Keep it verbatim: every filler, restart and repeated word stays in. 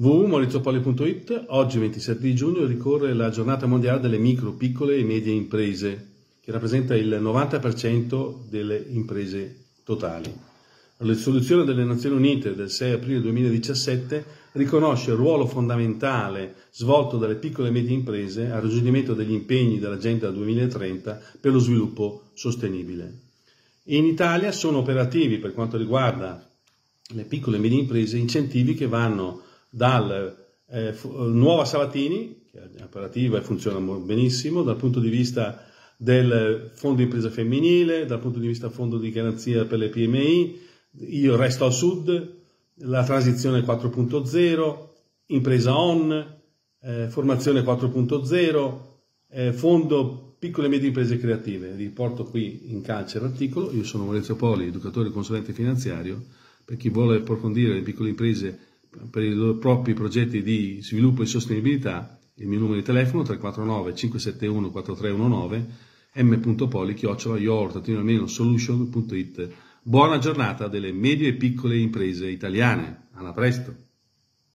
w w w punto maurizio poli punto i t. Oggi ventisette di giugno ricorre la Giornata mondiale delle micro, piccole e medie imprese, che rappresenta il novanta per cento delle imprese totali. La risoluzione delle Nazioni Unite del sei aprile duemiladiciassette riconosce il ruolo fondamentale svolto dalle piccole e medie imprese al raggiungimento degli impegni dell'Agenda duemilatrenta per lo sviluppo sostenibile. In Italia sono operativi, per quanto riguarda le piccole e medie imprese, incentivi che vanno dal eh, Nuova Sabatini, che è operativa e funziona benissimo, dal punto di vista del Fondo Impresa Femminile, dal punto di vista del Fondo di Garanzia per le P M I, il Resto al Sud, la transizione quattro punto zero, impresa O N, eh, formazione quattro punto zero, eh, Fondo Piccole e Medie Imprese Creative. Riporto qui in calce l'articolo. Io sono Maurizio Poli, educatore e consulente finanziario. Per chi vuole approfondire le piccole imprese per i loro propri progetti di sviluppo e sostenibilità, il mio numero di telefono tre quattro nove cinque sette uno quattro tre uno nove, m punto poli chiocciola your solution punto i t. Buona giornata delle medie e piccole imprese italiane. Alla presto!